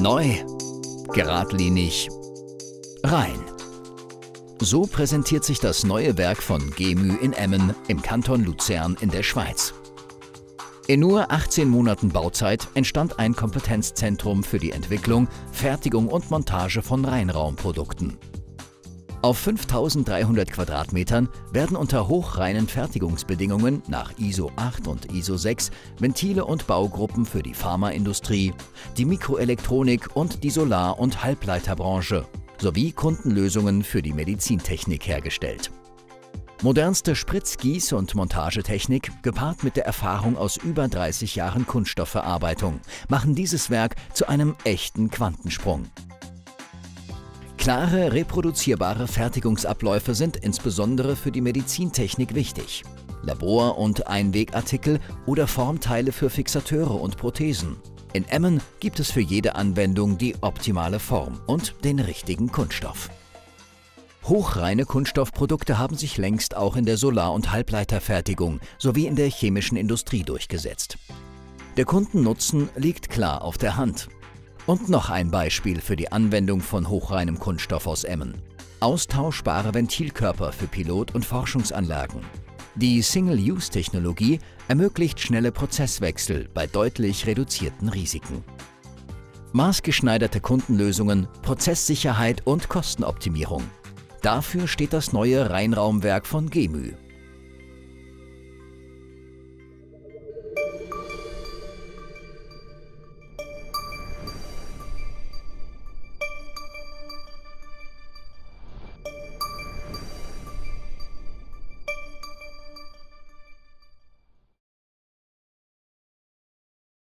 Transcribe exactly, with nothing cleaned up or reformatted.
Neu, geradlinig, rein. So präsentiert sich das neue Werk von GEMÜ in Emmen im Kanton Luzern in der Schweiz. In nur achtzehn Monaten Bauzeit entstand ein Kompetenzzentrum für die Entwicklung, Fertigung und Montage von Reinraumprodukten. Auf fünftausenddreihundert Quadratmetern werden unter hochreinen Fertigungsbedingungen nach ISO acht und ISO sechs Ventile und Baugruppen für die Pharmaindustrie, die Mikroelektronik und die Solar- und Halbleiterbranche sowie Kundenlösungen für die Medizintechnik hergestellt. Modernste Spritz-, Gieß- und Montagetechnik, gepaart mit der Erfahrung aus über dreißig Jahren Kunststoffverarbeitung, machen dieses Werk zu einem echten Quantensprung. Klare, reproduzierbare Fertigungsabläufe sind insbesondere für die Medizintechnik wichtig. Labor- und Einwegartikel oder Formteile für Fixateure und Prothesen. In Emmen gibt es für jede Anwendung die optimale Form und den richtigen Kunststoff. Hochreine Kunststoffprodukte haben sich längst auch in der Solar- und Halbleiterfertigung sowie in der chemischen Industrie durchgesetzt. Der Kundennutzen liegt klar auf der Hand. Und noch ein Beispiel für die Anwendung von hochreinem Kunststoff aus Emmen. Austauschbare Ventilkörper für Pilot- und Forschungsanlagen. Die Single-Use-Technologie ermöglicht schnelle Prozesswechsel bei deutlich reduzierten Risiken. Maßgeschneiderte Kundenlösungen, Prozesssicherheit und Kostenoptimierung. Dafür steht das neue Reinraumwerk von GEMÜ.